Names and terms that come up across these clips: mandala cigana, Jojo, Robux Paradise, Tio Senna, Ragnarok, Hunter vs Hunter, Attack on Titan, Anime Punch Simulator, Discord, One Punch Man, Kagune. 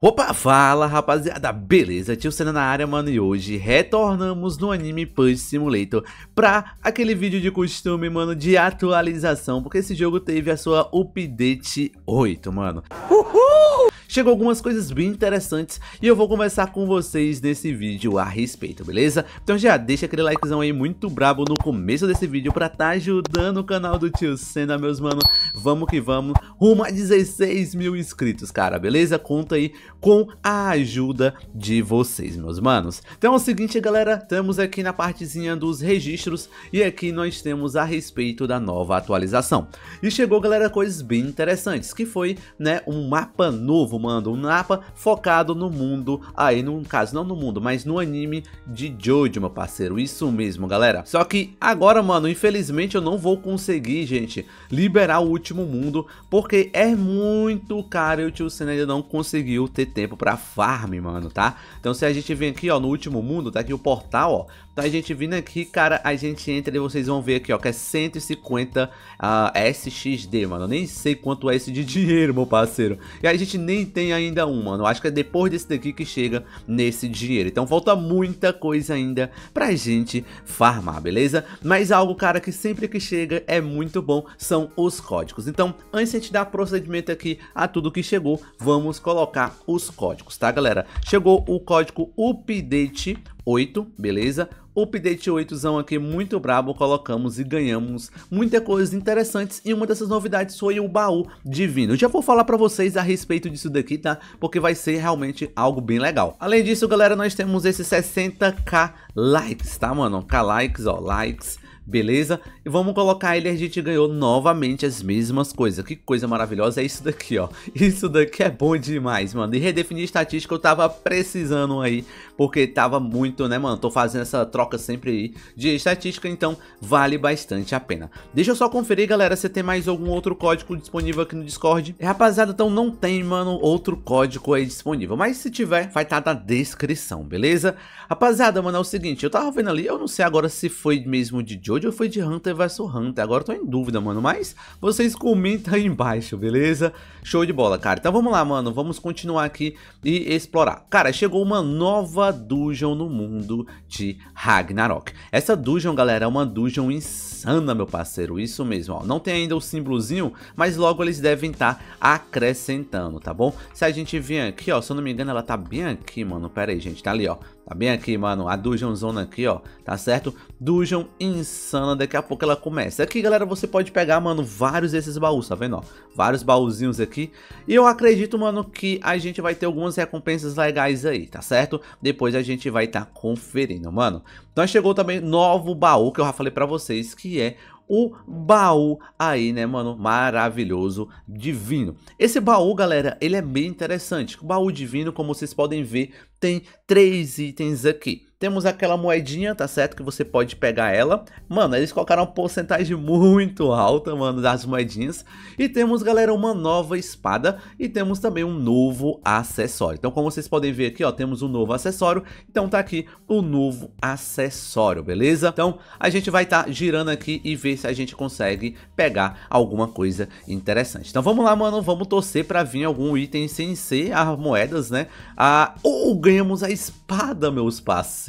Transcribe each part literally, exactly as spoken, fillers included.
Opa, fala rapaziada, beleza? Tio Senna na área, mano, e hoje retornamos no Anime Punch Simulator pra aquele vídeo de costume, mano, de atualização, porque esse jogo teve a sua update oito, mano. Uhul! Chegou algumas coisas bem interessantes e eu vou conversar com vocês nesse vídeo a respeito, beleza? Então já deixa aquele likezão aí muito brabo no começo desse vídeo pra tá ajudando o canal do Tio Senna, meus mano. Vamos que vamos, rumo a dezesseis mil inscritos, cara, beleza? Conta aí com a ajuda de vocês, meus manos. Então é o seguinte, galera, estamos aqui na partezinha dos registros e aqui nós temos a respeito da nova atualização. E chegou, galera, coisas bem interessantes, que foi, né, um mapa novo, mano, um mapa focado no mundo, aí no caso não no mundo, mas no anime de Jojo, meu parceiro, isso mesmo, galera. Só que agora, mano, infelizmente eu não vou conseguir, gente, liberar o último mundo, porque é muito caro e o Tio Senna ainda não conseguiu ter tempo pra farm, mano, tá? Então se a gente vem aqui, ó, no último mundo, tá aqui o portal, ó. Então a gente vindo aqui, cara, a gente entra e vocês vão ver aqui, ó, que é cento e cinquenta uh, S X D, mano. Eu nem sei quanto é esse de dinheiro, meu parceiro. E a gente nem tem ainda um, mano. Eu acho que é depois desse daqui que chega nesse dinheiro. Então falta muita coisa ainda pra gente farmar, beleza? Mas algo, cara, que sempre que chega é muito bom são os códigos. Então, antes de a gente dar procedimento aqui a tudo que chegou, vamos colocar os códigos, tá, galera? Chegou o código update oito, beleza? Update oitozão aqui, muito brabo, colocamos e ganhamos muita coisa interessantes, e uma dessas novidades foi o baú divino. Eu já vou falar pra vocês a respeito disso daqui, tá? Porque vai ser realmente algo bem legal. Além disso, galera, nós temos esses sessenta k likes, tá, mano? K likes, ó, likes, beleza? E vamos colocar ele, a gente ganhou novamente as mesmas coisas. Que coisa maravilhosa é isso daqui, ó. Isso daqui é bom demais, mano. E redefinir estatística eu tava precisando aí, porque tava muito, né, mano? Tô fazendo essa troca sempre aí de estatística, então vale bastante a pena. Deixa eu só conferir, galera, se tem mais algum outro código disponível aqui no Discord. É, rapaziada, então não tem, mano, outro código aí disponível. Mas se tiver, vai estar tá na descrição, beleza? Rapaziada, mano, é o seguinte, eu tava vendo ali, eu não sei agora se foi mesmo de Jojo, eu fui de Hunter vs Hunter, agora eu tô em dúvida, mano, mas vocês comentam aí embaixo, beleza? Show de bola, cara. Então vamos lá, mano, vamos continuar aqui e explorar. Cara, chegou uma nova dungeon no mundo de Ragnarok. Essa dungeon, galera, é uma dungeon insana, meu parceiro, isso mesmo, ó. Não tem ainda o símbolozinho, mas logo eles devem estar acrescentando, tá bom? Se a gente vir aqui, ó, se eu não me engano, ela tá bem aqui, mano, pera aí, gente, tá ali, ó. Tá bem aqui, mano, a dungeon zona aqui, ó, tá certo? Dungeon insana, daqui a pouco ela começa. Aqui, galera, você pode pegar, mano, vários desses baús, tá vendo, ó? Vários baúzinhos aqui. E eu acredito, mano, que a gente vai ter algumas recompensas legais aí, tá certo? Depois a gente vai tá conferindo, mano. Então chegou também novo baú, que eu já falei pra vocês, que é o baú aí, né, mano, maravilhoso, divino. Esse baú, galera, ele é bem interessante. O baú divino, como vocês podem ver, tem três itens aqui. Temos aquela moedinha, tá certo? Que você pode pegar ela. Mano, eles colocaram uma porcentagem muito alta, mano, das moedinhas. E temos, galera, uma nova espada. E temos também um novo acessório. Então, como vocês podem ver aqui, ó, temos um novo acessório. Então, tá aqui o novo acessório, beleza? Então, a gente vai tá girando aqui e ver se a gente consegue pegar alguma coisa interessante. Então, vamos lá, mano. Vamos torcer pra vir algum item sem ser as moedas, né? Ah, oh, ganhamos a espada, meus parceiros.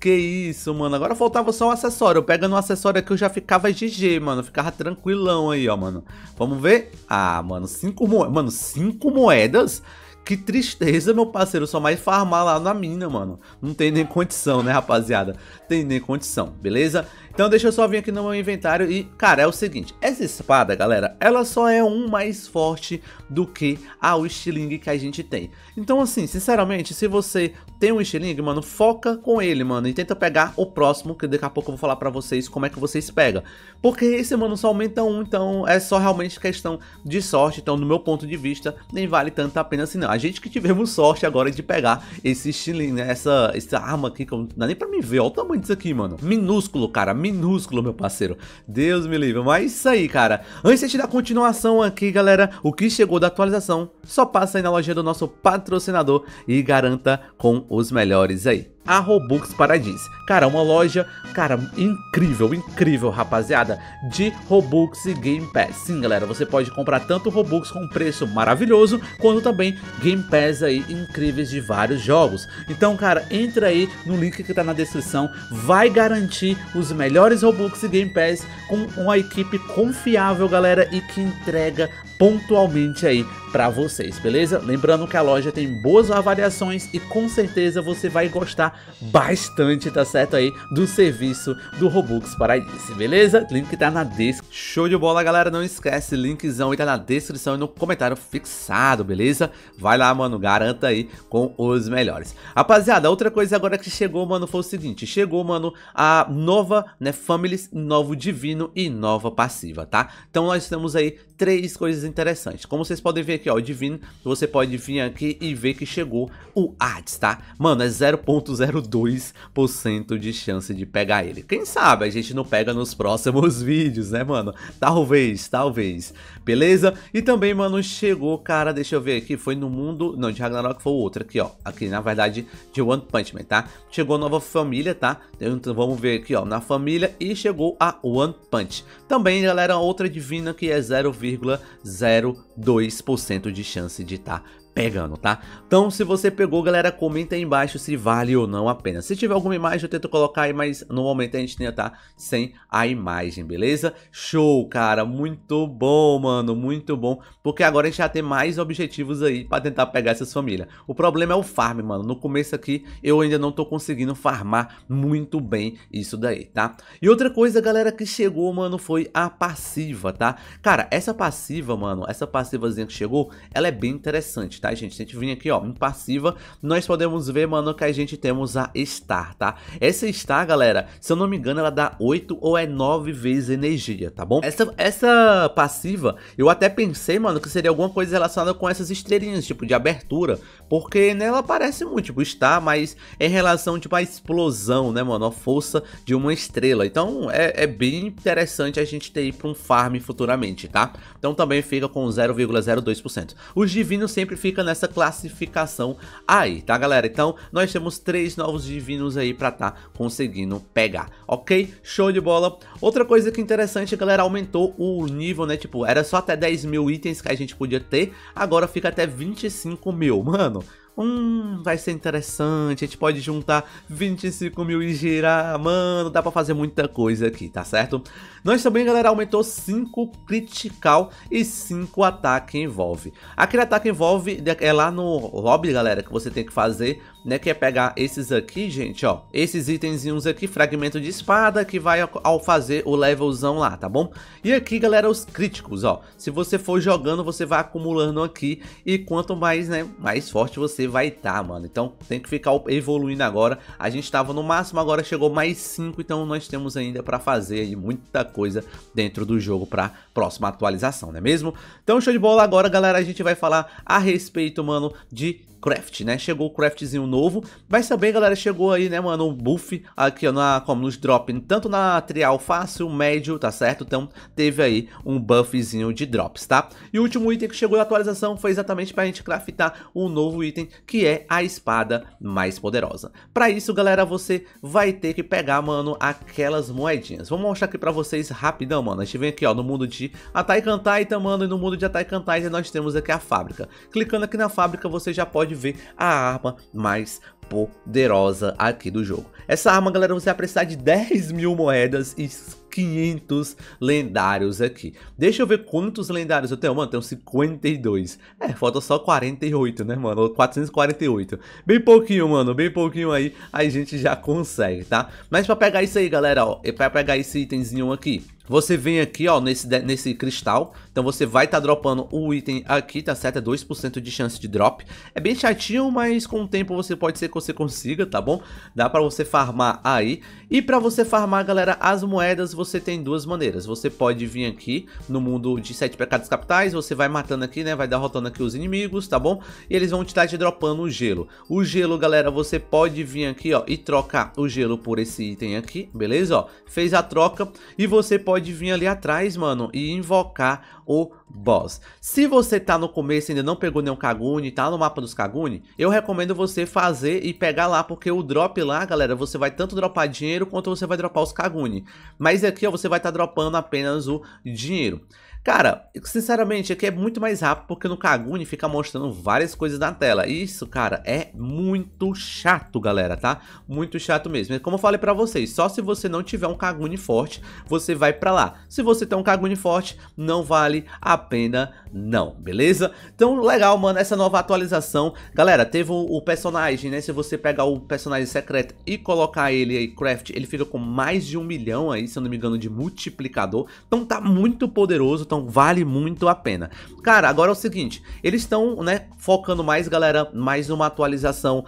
Que isso, mano, agora faltava só um acessório. Eu pegando um acessório aqui eu já ficava G G, mano, eu ficava tranquilão aí, ó, mano. Vamos ver? Ah, mano, cinco moedas. Mano, cinco moedas? Que tristeza, meu parceiro, só mais farmar lá na mina, mano. Não tem nem condição, né, rapaziada? Tem nem condição, beleza? Então deixa eu só vir aqui no meu inventário e, cara, é o seguinte, essa espada, galera, ela só é um mais forte do que a estilingue que a gente tem. Então, assim, sinceramente, se você tem um estilingue, mano, foca com ele, mano, e tenta pegar o próximo, que daqui a pouco eu vou falar pra vocês como é que vocês pegam. Porque esse, mano, só aumenta um, então é só realmente questão de sorte. Então, do meu ponto de vista, nem vale tanto a pena assim, não. A gente que tivemos sorte agora de pegar esse estilingue, né? Essa, essa arma aqui que eu, não dá nem pra me ver, olha o tamanho disso aqui, mano. Minúsculo, cara, minúsculo, meu parceiro. Deus me livre, mas isso aí, cara. Antes de a gente dar continuação aqui, galera, o que chegou da atualização, só passa aí na lojinha do nosso patrocinador e garanta com os melhores aí. a Robux Paradise. Cara, uma loja, cara, incrível, incrível, rapaziada, de Robux e Game Pass. Sim, galera, você pode comprar tanto Robux com preço maravilhoso, quanto também Game Pass aí incríveis de vários jogos. Então, cara, entra aí no link que tá na descrição, vai garantir os melhores Robux e Game Pass com uma equipe confiável, galera, e que entrega pontualmente aí pra vocês, beleza? Lembrando que a loja tem boas avaliações e com certeza você vai gostar bastante, tá certo aí, do serviço do Robux Paradise, beleza? Link tá na descrição. Show de bola, galera, não esquece, linkzão aí tá na descrição e no comentário fixado, beleza? Vai lá, mano, garanta aí com os melhores. Rapaziada, outra coisa agora que chegou, mano, foi o seguinte, chegou, mano, a nova, né, Families, novo divino e nova passiva, tá? Então nós temos aí três coisas interessantes, como vocês podem ver aqui, ó, o divino, você pode vir aqui e ver que chegou o Hades, tá? Mano, é zero ponto zero dois por cento de chance de pegar ele. Quem sabe a gente não pega nos próximos vídeos, né, mano? Talvez, talvez, beleza? E também, mano, chegou, cara, deixa eu ver aqui, foi no mundo, não, de Ragnarok foi outro aqui, ó, aqui, na verdade, de One Punch Man, tá? Chegou a nova família, tá? Então vamos ver aqui, ó, na família e chegou a One Punch. Também, galera, outra divina que é zero vírgula zero dois por cento de chance de estar pegando, tá? Então, se você pegou, galera, comenta aí embaixo se vale ou não a pena. Se tiver alguma imagem, eu tento colocar aí, mas no momento a gente tenta tá sem a imagem, beleza? Show, cara! Muito bom, mano, muito bom, porque agora a gente já tem mais objetivos aí pra tentar pegar essas famílias. O problema é o farm, mano. No começo aqui, eu ainda não tô conseguindo farmar muito bem isso daí, tá? E outra coisa, galera, que chegou, mano, foi a passiva, tá? Cara, essa passiva, mano, essa passivazinha que chegou, ela é bem interessante, tá? Tá, gente, se a gente vir aqui, ó, em passiva, nós podemos ver, mano, que a gente temos a Star, tá? Essa Star, galera, se eu não me engano, ela dá oito ou é nove vezes energia, tá bom? Essa, essa passiva, eu até pensei, mano, que seria alguma coisa relacionada com essas estrelinhas, tipo, de abertura, porque nela aparece muito, tipo, Star, mas em relação, tipo, à explosão, né, mano, a força de uma estrela. Então, é, é bem interessante a gente ter ido pra um farm futuramente, tá? Então, também fica com zero vírgula zero dois por cento. Os divinos sempre ficam nessa classificação aí, tá, galera? Então, nós temos três novos divinos aí pra tá conseguindo pegar, ok? Show de bola! Outra coisa que interessante, galera, aumentou o nível, né? Tipo, era só até dez mil itens que a gente podia ter, agora fica até vinte e cinco mil, mano. Hum, vai ser interessante, a gente pode juntar vinte e cinco mil e girar, mano, dá pra fazer muita coisa aqui, tá certo? Nós também, galera, aumentou cinco critical e cinco ataque envolve. Aquele ataque envolve é lá no lobby, galera, que você tem que fazer, né, que é pegar esses aqui, gente, ó, esses itenzinhos aqui, fragmento de espada, que vai ao fazer o levelzão lá, tá bom? E aqui, galera, os críticos, ó, se você for jogando, você vai acumulando aqui, e quanto mais, né, mais forte você vai estar, tá, mano, então tem que ficar evoluindo. Agora, a gente tava no máximo, agora chegou mais cinco, então nós temos ainda pra fazer aí muita coisa dentro do jogo pra próxima atualização, não é mesmo? Então, show de bola. Agora, galera, a gente vai falar a respeito, mano, de craft, né? Chegou o craftzinho novo, mas também, galera, chegou aí, né, mano, um buff aqui, ó, na, como nos drop, tanto na trial fácil, médio, tá certo? Então, teve aí um buffzinho de drops, tá? E o último item que chegou na atualização foi exatamente pra gente craftar um novo item, que é a espada mais poderosa. Pra isso, galera, você vai ter que pegar, mano, aquelas moedinhas. Vou mostrar aqui pra vocês rapidão, mano. A gente vem aqui, ó, no mundo de Attack on Titan, mano, e no mundo de Attack on Titan nós temos aqui a fábrica. Clicando aqui na fábrica, você já pode ver a arma mais poderosa aqui do jogo. Essa arma, galera, você vai precisar de dez mil moedas e quinhentos lendários aqui. Deixa eu ver quantos lendários eu tenho, mano, eu tenho cinquenta e dois. É, falta só quarenta e oito, né, mano, quatrocentos e quarenta e oito. Bem pouquinho, mano, bem pouquinho aí, a gente já consegue, tá? Mas pra pegar isso aí, galera, ó, pra pegar esse itemzinho aqui, você vem aqui, ó, nesse, nesse cristal. Então você vai tá dropando o item aqui, tá certo? É dois por cento de chance de drop. É bem chatinho, mas com o tempo você pode ser que você consiga, tá bom? Dá pra você farmar aí. E pra você farmar, galera, as moedas você tem duas maneiras. Você pode vir aqui no mundo de sete pecados capitais, você vai matando aqui, né? Vai derrotando aqui os inimigos, tá bom? E eles vão te estar te dropando o gelo. O gelo, galera, você pode vir aqui, ó, e trocar o gelo por esse item aqui, beleza? Ó, fez a troca e você pode pode vir ali atrás, mano, e invocar o boss. Se você tá no começo e ainda não pegou nenhum Kagune, tá no mapa dos Kagune, eu recomendo você fazer e pegar lá, porque o drop lá, galera, você vai tanto dropar dinheiro quanto você vai dropar os Kagune. Mas aqui, ó, você vai estar tá dropando apenas o dinheiro. Cara, sinceramente, aqui é muito mais rápido, porque no Kagune fica mostrando várias coisas na tela. Isso, cara, é muito chato, galera, tá? Muito chato mesmo. Como eu falei pra vocês, só se você não tiver um Kagune forte, você vai pra lá. Se você tem um Kagune forte, não vale a pena não, beleza? Então, legal, mano, essa nova atualização. Galera, teve o, o personagem, né? Se você pegar o personagem secreto e colocar ele aí, craft, ele fica com mais de um milhão aí, se eu não me engano, de multiplicador. Então tá muito poderoso, tá? Vale muito a pena. Cara, agora é o seguinte, eles estão, né, focando mais, galera, mais numa atualização,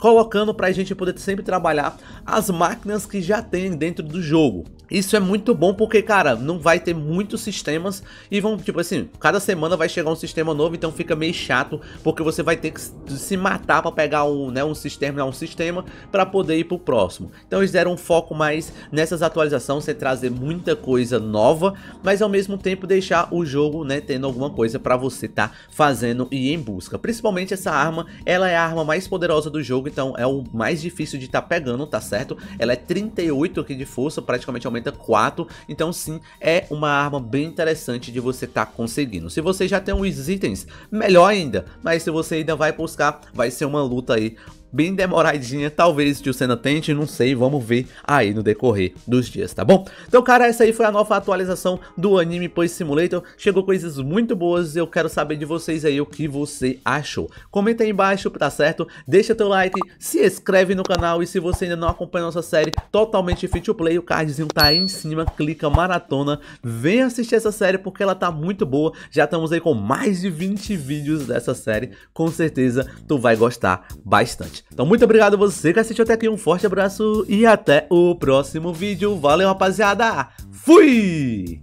colocando pra gente poder sempre trabalhar as máquinas que já tem dentro do jogo. Isso é muito bom porque, cara, não vai ter muitos sistemas e vão, tipo assim, cada semana vai chegar um sistema novo, então fica meio chato, porque você vai ter que se matar pra pegar um, né, um sistema, um sistema pra poder ir pro próximo. Então eles deram um foco mais nessas atualizações, sem trazer muita coisa nova, mas ao mesmo tempo deixar o jogo, né, tendo alguma coisa pra você tá fazendo e em busca. Principalmente essa arma, ela é a arma mais poderosa do jogo, então é o mais difícil de tá pegando, tá certo? Ela é trinta e oito aqui de força, praticamente aumenta quatro, então sim, é uma arma bem interessante de você tá conseguindo. Se você já tem os itens, melhor ainda, mas se você ainda vai buscar, vai ser uma luta aí bem demoradinha, talvez o Senna tente, não sei, vamos ver aí no decorrer dos dias, tá bom? Então, cara, essa aí foi a nova atualização do Anime Punch Simulator, chegou coisas muito boas, eu quero saber de vocês aí o que você achou. Comenta aí embaixo, tá certo? Deixa teu like, se inscreve no canal e se você ainda não acompanha nossa série totalmente free to play, o cardzinho tá aí em cima, clica maratona, vem assistir essa série porque ela tá muito boa, já estamos aí com mais de vinte vídeos dessa série, com certeza tu vai gostar bastante. Então muito obrigado a você que assistiu até aqui, um forte abraço e até o próximo vídeo. Valeu, rapaziada, fui!